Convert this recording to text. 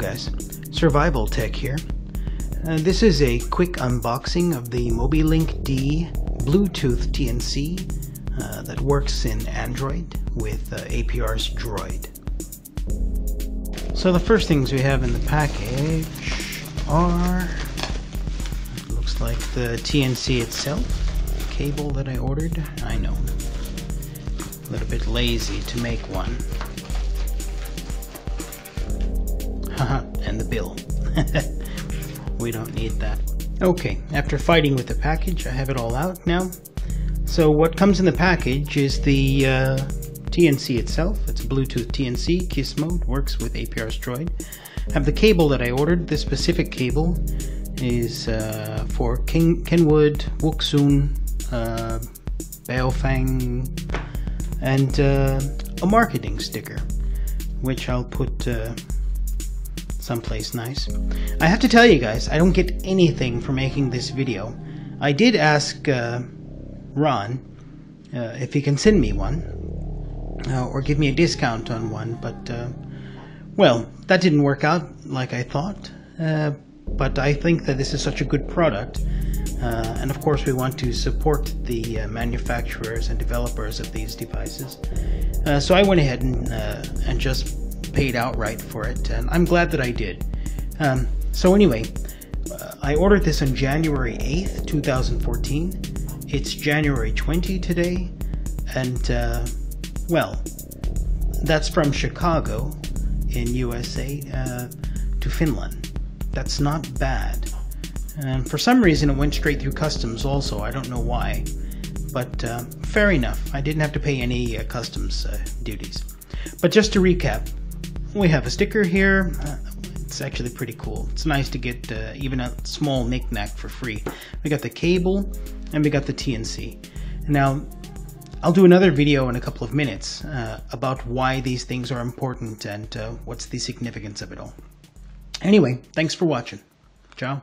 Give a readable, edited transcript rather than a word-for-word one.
guys, Survival Tech here. This is a quick unboxing of the Mobilinkd Bluetooth TNC that works in Android with APRSDroid. So the first things we have in the package are, it looks like the TNC itself, the cable that I ordered. I know, a little bit lazy to make one. And the bill. We don't need that. Okay, after fighting with the package, I have it all out now. So what comes in the package is the TNC itself. It's Bluetooth TNC, kiss mode, works with APRSDroid. I have the cable that I ordered. This specific cable is for Kenwood, Wuxun, Baofeng, and a marketing sticker, which I'll put someplace nice. I have to tell you guys, I don't get anything for making this video. I did ask Ron if he can send me one or give me a discount on one, but well, that didn't work out like I thought, but I think that this is such a good product, and of course we want to support the manufacturers and developers of these devices, so I went ahead and just paid outright for it, and I'm glad that I did. So anyway, I ordered this on January 8th, 2014. It's January 20 today, and well, that's from Chicago in USA to Finland. That's not bad. And for some reason it went straight through customs also, I don't know why, but fair enough. I didn't have to pay any customs duties. But just to recap, we have a sticker here. It's actually pretty cool. It's nice to get even a small knick-knack for free. We got the cable and we got the TNC. Now, I'll do another video in a couple of minutes about why these things are important and what's the significance of it all. Anyway, thanks for watching. Ciao.